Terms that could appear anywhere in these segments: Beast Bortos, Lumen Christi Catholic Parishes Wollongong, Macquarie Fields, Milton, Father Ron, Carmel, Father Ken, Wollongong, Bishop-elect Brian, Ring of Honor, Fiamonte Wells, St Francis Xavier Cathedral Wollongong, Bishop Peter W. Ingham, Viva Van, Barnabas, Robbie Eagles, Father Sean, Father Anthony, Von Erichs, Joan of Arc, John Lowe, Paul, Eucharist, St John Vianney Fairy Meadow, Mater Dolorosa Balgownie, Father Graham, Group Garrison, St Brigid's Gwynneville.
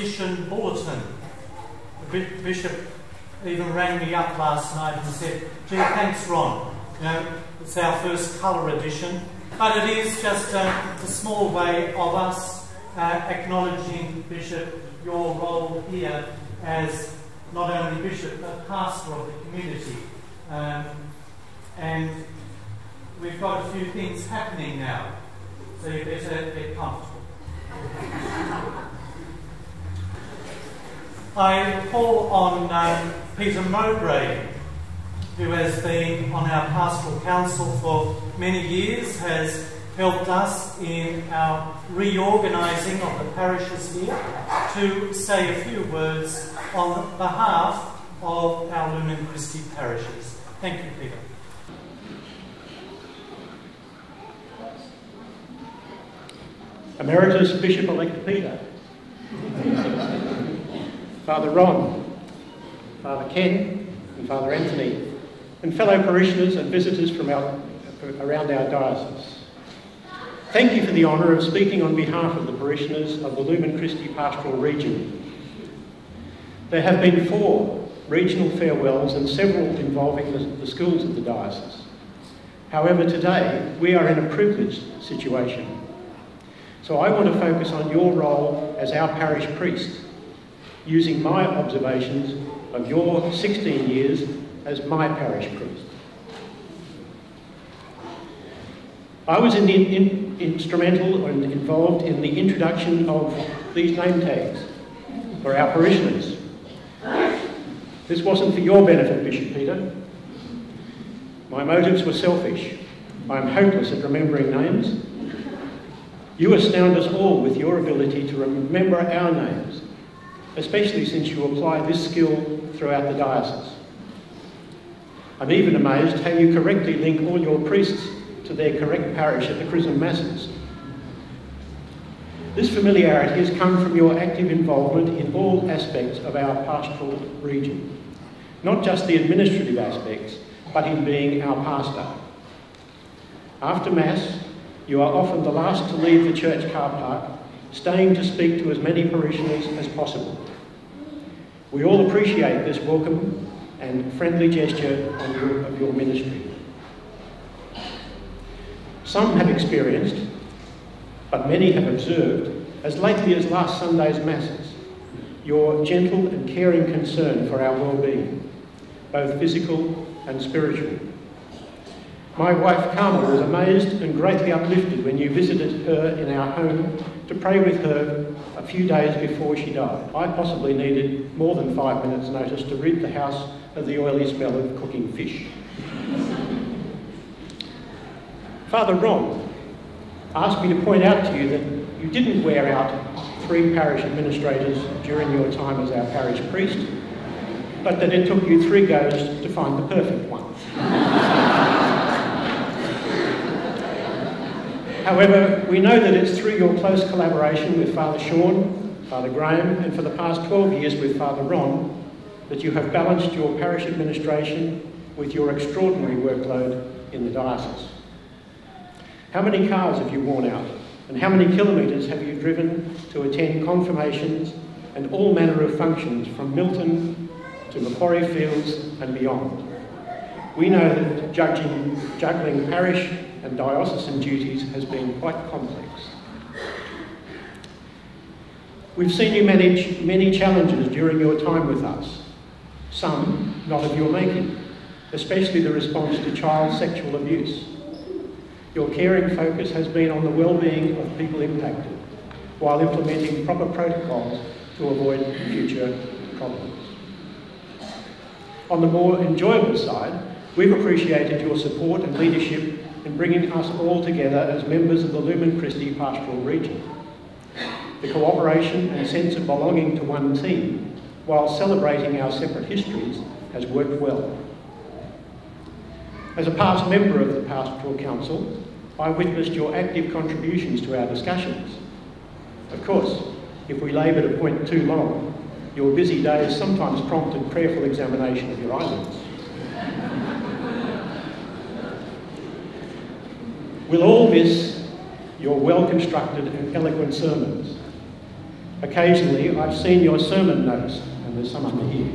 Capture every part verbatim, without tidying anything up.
edition bulletin. The Bishop even rang me up last night and said, gee, thanks Ron, you know, it's our first colour edition, but it is just uh, a small way of us uh, acknowledging, Bishop, your role here as not only Bishop, but pastor of the community. Um, and we've got a few things happening now, so you better get comfortable. I call on um, Peter Mowbray, who has been on our pastoral council for many years, has helped us in our reorganising of the parishes here, to say a few words on behalf of our Lumen Christi parishes. Thank you, Peter. Emeritus Bishop-elect Peter, Father Ron, Father Ken and Father Anthony, and fellow parishioners and visitors from our, around our diocese. Thank you for the honour of speaking on behalf of the parishioners of the Lumen Christi Pastoral Region. There have been four regional farewells and several involving the, the schools of the diocese. However, today we are in a privileged situation. So I want to focus on your role as our parish priest, using my observations of your sixteen years as my parish priest. I was in the in, instrumental and involved in the introduction of these name tags for our parishioners. This wasn't for your benefit, Bishop Peter. My motives were selfish. I'm hopeless at remembering names. You astound us all with your ability to remember our names, especially since you apply this skill throughout the diocese. I'm even amazed how you correctly link all your priests to their correct parish at the Chrism Masses. This familiarity has come from your active involvement in all aspects of our pastoral region, not just the administrative aspects, but in being our pastor. After Mass, you are often the last to leave the church car park, staying to speak to as many parishioners as possible. We all appreciate this welcome and friendly gesture on your, of your ministry. Some have experienced, but many have observed, as lately as last Sunday's Masses, your gentle and caring concern for our well-being, both physical and spiritual. My wife Carmel was amazed and greatly uplifted when you visited her in our home to pray with her a few days before she died. I possibly needed more than five minutes' notice to rid the house of the oily smell of cooking fish. Father Ron asked me to point out to you that you didn't wear out three parish administrators during your time as our parish priest, but that it took you three goes to find the perfect one. However, we know that it's through your close collaboration with Father Sean, Father Graham, and for the past twelve years with Father Ron, that you have balanced your parish administration with your extraordinary workload in the diocese. How many cars have you worn out, and how many kilometres have you driven to attend confirmations and all manner of functions from Milton to Macquarie Fields and beyond? We know that judging, juggling parish and diocesan duties has been quite complex. We've seen you manage many challenges during your time with us, some not of your making, especially the response to child sexual abuse. Your caring focus has been on the well-being of people impacted, while implementing proper protocols to avoid future problems. On the more enjoyable side, we've appreciated your support and leadership in bringing us all together as members of the Lumen Christi Pastoral Region. The cooperation and sense of belonging to one team, while celebrating our separate histories, has worked well. As a past member of the Pastoral Council, I witnessed your active contributions to our discussions. Of course, if we laboured a point too long, your busy days sometimes prompted prayerful examination of your items. We'll all miss your well-constructed and eloquent sermons, Occasionally, I've seen your sermon notes, and there's some under here.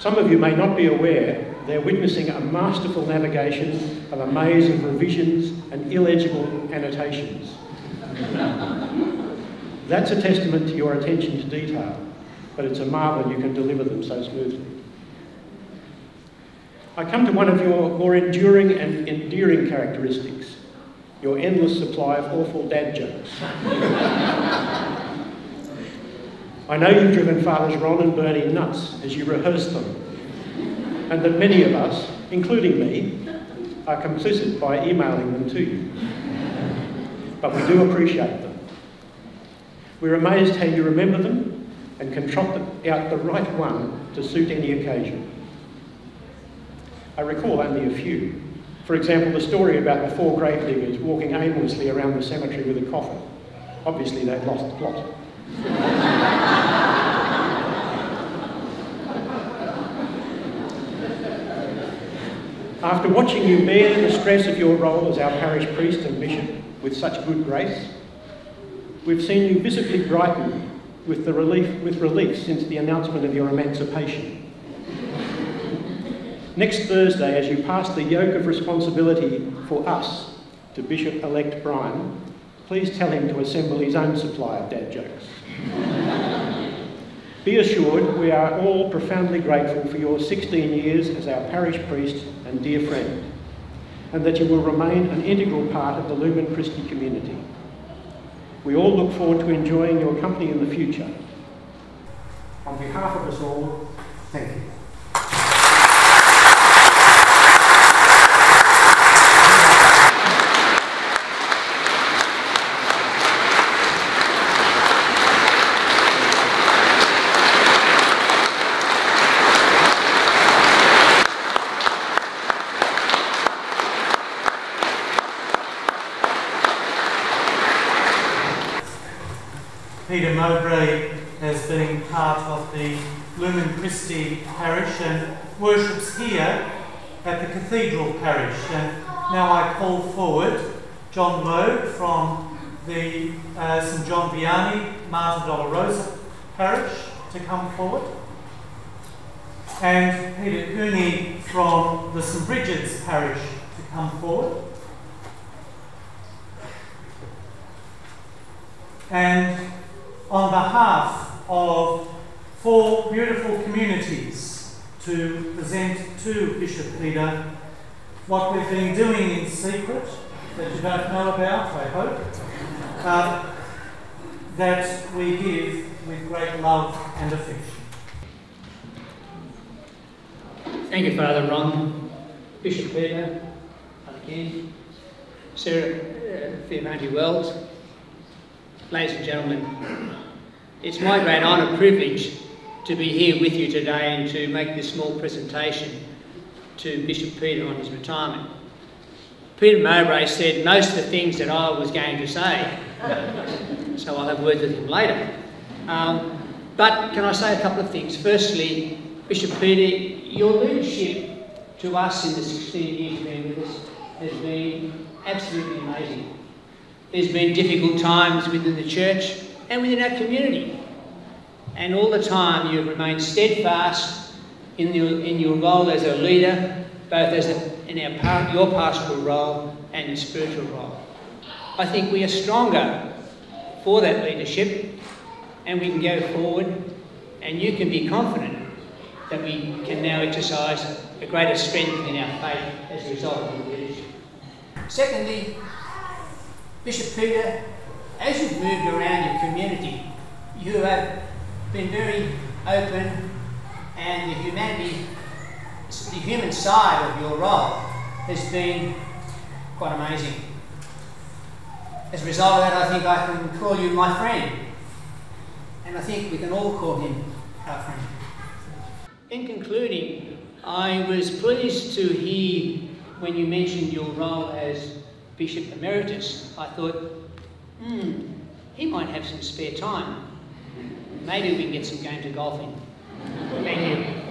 Some of you may not be aware they're witnessing a masterful navigation of a maze of revisions and illegible annotations. That's a testament to your attention to detail, but it's a marvel you can deliver them so smoothly. I come to one of your more enduring and endearing characteristics, your endless supply of awful dad jokes. I know you've driven Fathers Ron and Bernie nuts as you rehearse them, and that many of us, including me, are complicit by emailing them to you. But we do appreciate them. We're amazed how you remember them and can trot out the right one to suit any occasion. I recall only a few. For example, the story about the four grave diggers walking aimlessly around the cemetery with a coffin. Obviously, they'd lost the plot. After watching you bear the stress of your role as our parish priest and bishop with such good grace, we've seen you visibly brighten with, the relief, with relief since the announcement of your emancipation. Next Thursday, as you pass the yoke of responsibility for us to Bishop-elect Brian, please tell him to assemble his own supply of dad jokes. Be assured we are all profoundly grateful for your sixteen years as our parish priest and dear friend, and that you will remain an integral part of the Lumen Christi community. We all look forward to enjoying your company in the future. On behalf of us all, thank you. Peter Mowbray has been part of the Lumen Christi parish and worships here at the Cathedral parish. And now I call forward John Lowe from the uh, St John Vianney, Mater Dolorosa parish to come forward. And Peter Cooney from the St Brigid's parish to come forward. And on behalf of four beautiful communities to present to Bishop Peter what we've been doing in secret that you don't know about, I hope, uh, that we give with great love and affection. Thank you, Father Ron, Bishop Peter, Father Ken, Sarah uh, Fiamonte Wells, ladies and gentlemen, it's my great honour and privilege to be here with you today and to make this small presentation to Bishop Peter on his retirement. Peter Mowbray said most of the things that I was going to say, so I'll have words with him later. Um, but can I say a couple of things? Firstly, Bishop Peter, your leadership to us in the sixteen years being with us has been absolutely amazing. There's been difficult times within the church and within our community. And all the time you've remained steadfast in your, in your role as a leader, both as a, in our, your pastoral role and your spiritual role. I think we are stronger for that leadership and we can go forward, and you can be confident that we can now exercise a greater strength in our faith as a result of your leadership. Secondly, Bishop Peter, as you've moved around your community, you have been very open, and the humanity, the human side of your role has been quite amazing. As a result of that, I think I can call you my friend, and I think we can all call him our friend. In concluding, I was pleased to hear when you mentioned your role as Bishop Emeritus. I thought, hmm, he might have some spare time. Maybe we can get some game to golf in. Thank you.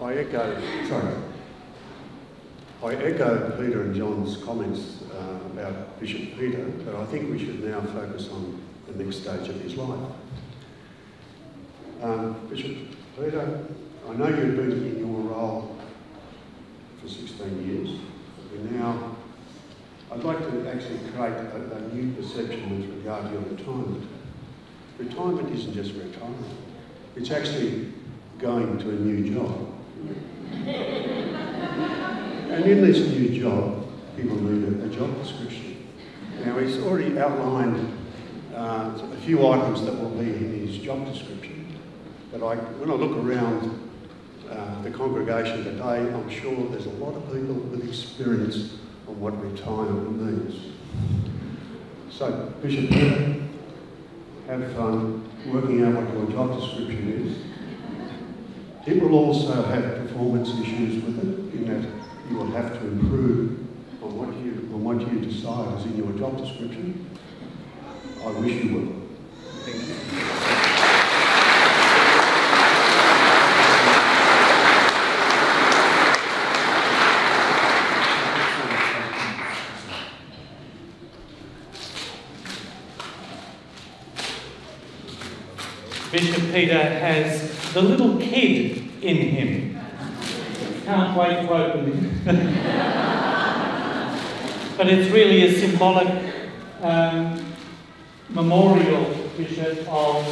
I echo, sorry, I echo Peter and John's comments uh, about Bishop Peter, but I think we should now focus on the next stage of his life. Um, Bishop Peter, I know you've been in your role for sixteen years, but we now, I'd like to actually create a, a new perception with regard to your retirement. Retirement isn't just retirement, it's actually going to a new job. And in this new job, people need a, a job description. Now he's already outlined uh, a few items that will be in his job description. But I, when I look around uh, the congregation today, I'm sure there's a lot of people with experience on what retirement means. So, Bishop Peter, have fun working out what your job description is. It will also have performance issues with it, in that you will have to improve on what you, on what you decide is in your job description. I wish you well. Thank you. Bishop Peter has the little kid in him. Can't wait to open it. But it's really a symbolic um, memorial, Bishop, of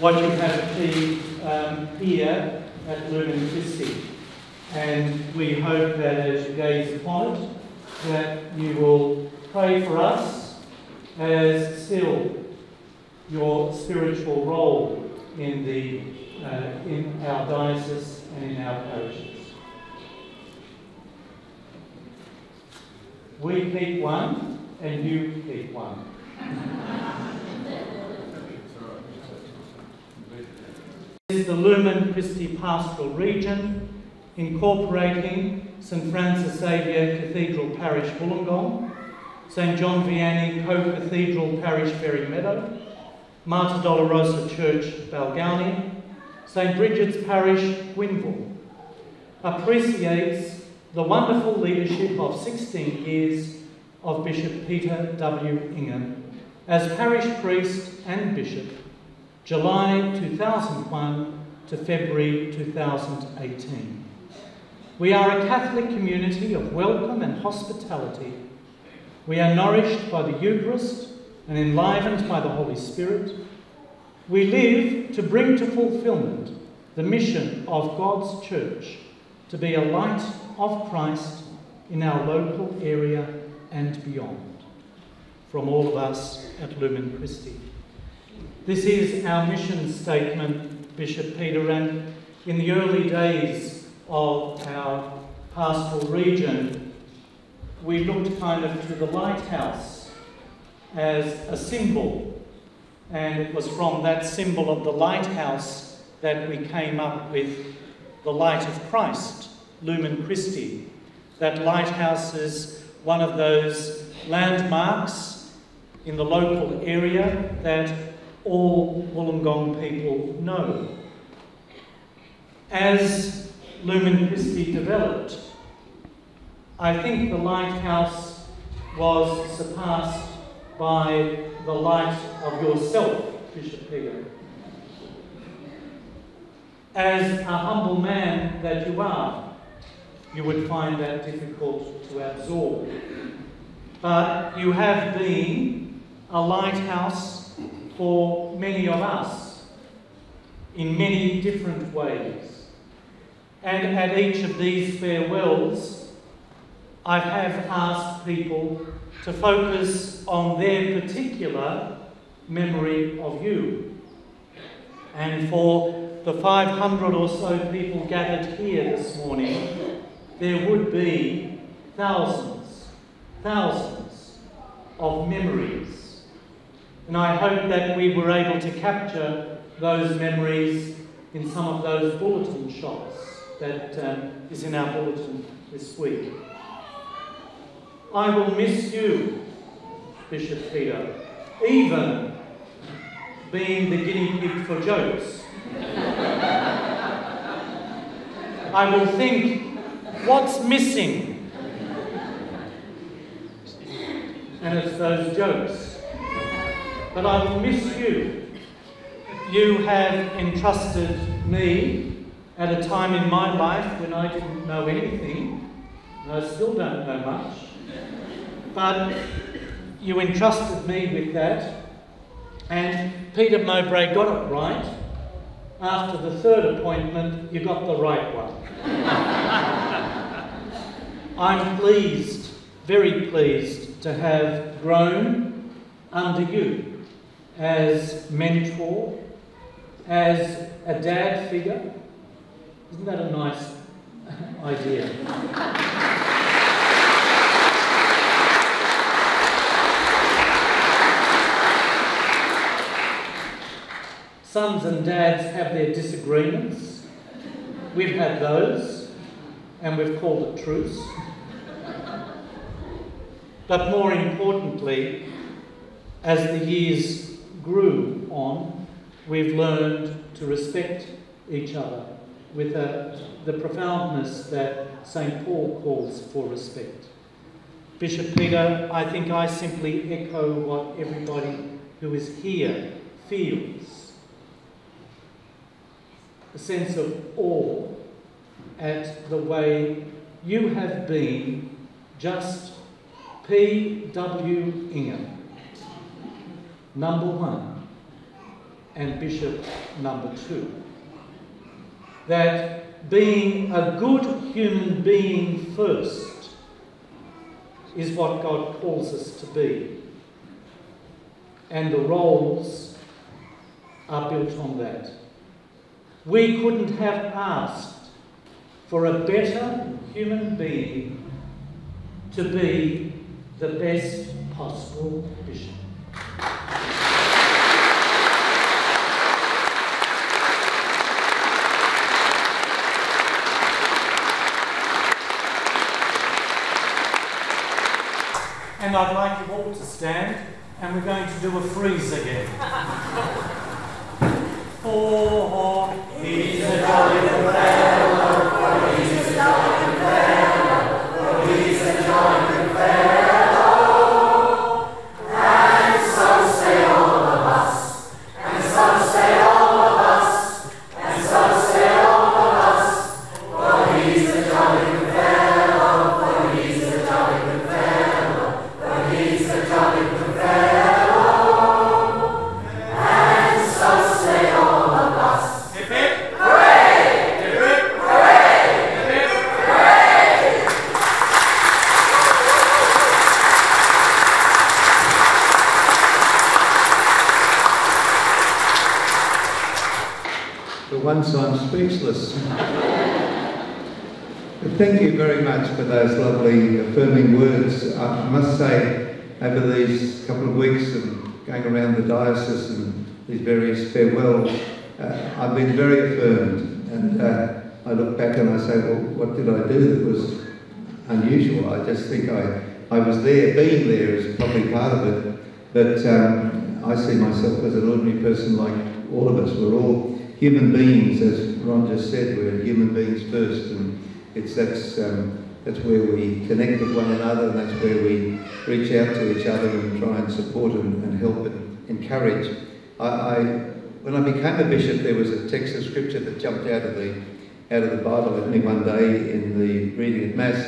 what you have achieved um, here at Lumen Christi. And we hope that as you gaze upon it, that you will pray for us as still your spiritual role in, the, uh, in our diocese and in our parishes. We keep one, and you keep one. This is the Lumen Christi Pastoral Region, incorporating St Francis Xavier Cathedral Parish Wollongong, St John Vianney Co-Cathedral Parish Fairy Meadow, Mater Dolorosa Church Balgownie, St Brigid's Parish Gwynville. Appreciates the wonderful leadership of sixteen years of Bishop Peter W. Ingham as parish priest and bishop, July two thousand one to February two thousand eighteen. We are a Catholic community of welcome and hospitality. We are nourished by the Eucharist and enlivened by the Holy Spirit. We live to bring to fulfilment the mission of God's Church, to be a light of Christ in our local area and beyond. From all of us at Lumen Christi. This is our mission statement, Bishop Peter, and in the early days of our pastoral region, we looked kind of to the lighthouse as a symbol, and it was from that symbol of the lighthouse that we came up with the light of Christ, Lumen Christi. That lighthouse is one of those landmarks in the local area that all Wollongong people know. As Lumen Christi developed, I think the lighthouse was surpassed by the light of yourself, Bishop Peter. As a humble man that you are, you would find that difficult to absorb. But you have been a lighthouse for many of us in many different ways. And at each of these farewells, I have asked people to focus on their particular memory of you. And for the five hundred or so people gathered here this morning, there would be thousands, thousands of memories. And I hope that we were able to capture those memories in some of those bulletin shots that um, is in our bulletin this week. I will miss you, Bishop Peter, even being the guinea pig for jokes. I will think, what's missing? And it's those jokes. But I will miss you. You have entrusted me at a time in my life when I didn't know anything, and I still don't know much, but you entrusted me with that. And Peter Mowbray got it right. After the third appointment, you got the right one. I'm pleased, very pleased, to have grown under you as mentor, as a dad figure. Isn't that a nice idea? Sons and dads have their disagreements. We've had those, and we've called it truce. But more importantly, as the years grew on, we've learned to respect each other with a, the profoundness that Saint Paul calls for respect. Bishop Peter, I think I simply echo what everybody who is here feels. A sense of awe at the way you have been just P W Ingham, number one, and Bishop number two. That being a good human being first is what God calls us to be, and the roles are built on that. We couldn't have asked for a better human being to be the best possible bishop. And I'd like you all to stand, and we're going to do a freeze again. Oh, he's a jolly good fellow, oh, he's a jolly good fellow, oh, he's a jolly good fellow. And so say all of us, and so say all of us, and so say all of us, oh, he's a jolly good fellow, oh, he's a jolly good fellow, oh, he's a jolly good fellow. So I'm speechless. Thank you very much for those lovely affirming words. I must say, over these couple of weeks and going around the diocese and these various farewells, uh, I've been very affirmed, and uh, I look back and I say, well, what did I do that was unusual? I just think I, I was there. Being there is probably part of it, but um, I see myself as an ordinary person like all of us. We're all human beings, as Ron just said, we're human beings first, and it's that's um, that's where we connect with one another, and that's where we reach out to each other and try and support and, and help and encourage. I, I when I became a bishop, there was a text of scripture that jumped out of the out of the Bible at me one day in the reading at Mass,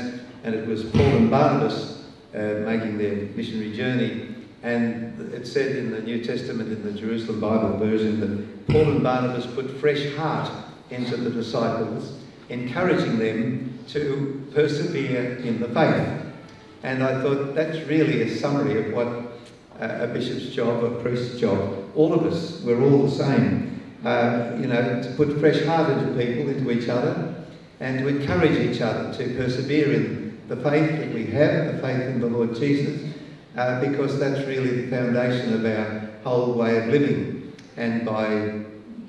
and it was Paul and Barnabas uh, making their missionary journey. And it said in the New Testament, in the Jerusalem Bible version, that Paul and Barnabas put fresh heart into the disciples, encouraging them to persevere in the faith. And I thought that's really a summary of what a bishop's job, a priest's job, all of us, we're all the same. Uh, you know, to put fresh heart into people, into each other, and to encourage each other to persevere in the faith that we have, the faith in the Lord Jesus, Uh, because that's really the foundation of our whole way of living. And by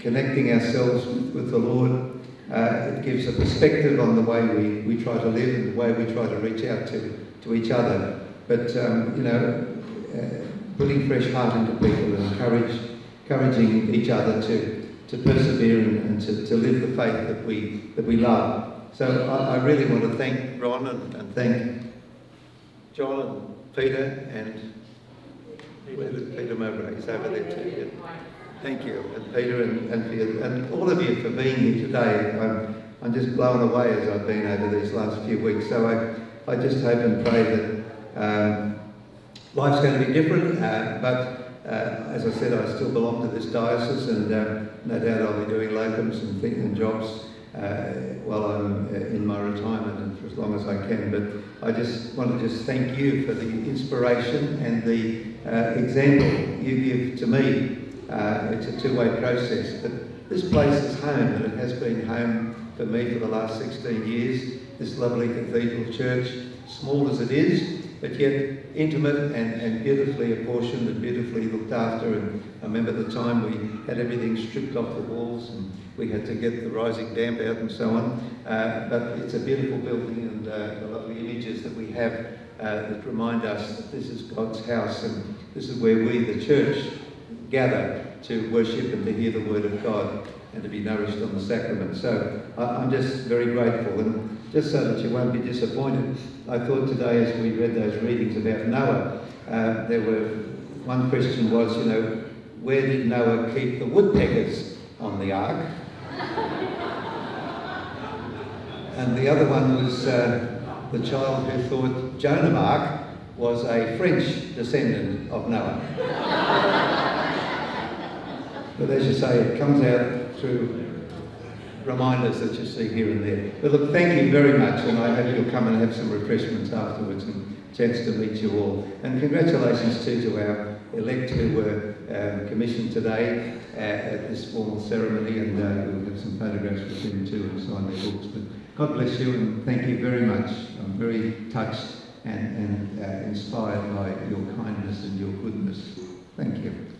connecting ourselves with, with the Lord, uh, it gives a perspective on the way we, we try to live and the way we try to reach out to, to each other. But, um, you know, uh, putting fresh heart into people and encourage, encouraging each other to, to persevere and, and to, to live the faith that we, that we love. So I, I really want to thank Ron and, and thank John and Peter and Peter Mowbray is over there too. Yeah. Thank you, and Peter and, and Peter and all of you for being here today. I'm, I'm just blown away as I've been over these last few weeks. So I, I just hope and pray that um, life's going to be different, uh, but uh, as I said, I still belong to this diocese, and uh, no doubt I'll be doing locums and things and jobs uh, while I'm in my retirement and for as long as I can. But I just want to just thank you for the inspiration and the uh, example you give to me. Uh, it's a two-way process, but this place is home, and it has been home for me for the last sixteen years. This lovely cathedral church, small as it is, but yet intimate and, and beautifully apportioned and beautifully looked after. And I remember the time we had everything stripped off the walls, and we had to get the rising damp out and so on. Uh, but it's a beautiful building, and uh, the lovely images that we have uh, that remind us that this is God's house, and this is where we, the church, gather to worship and to hear the word of God and to be nourished on the sacrament. So I'm just very grateful, and just so that you won't be disappointed, I thought today as we read those readings about Noah, uh, there were, one question was, you know, where did Noah keep the woodpeckers on the ark? And the other one was uh, the child who thought Joan of Arc was a French descendant of Noah. But as you say, it comes out through reminders that you see here and there. But look, thank you very much, and I hope you'll come and have some refreshments afterwards and a chance to meet you all. And congratulations too to our elect who were um, commissioned today uh, at this formal ceremony, and uh, we'll have some photographs with them too and sign their books. But God bless you, and thank you very much. I'm very touched and, and uh, inspired by your kindness and your goodness. Thank you.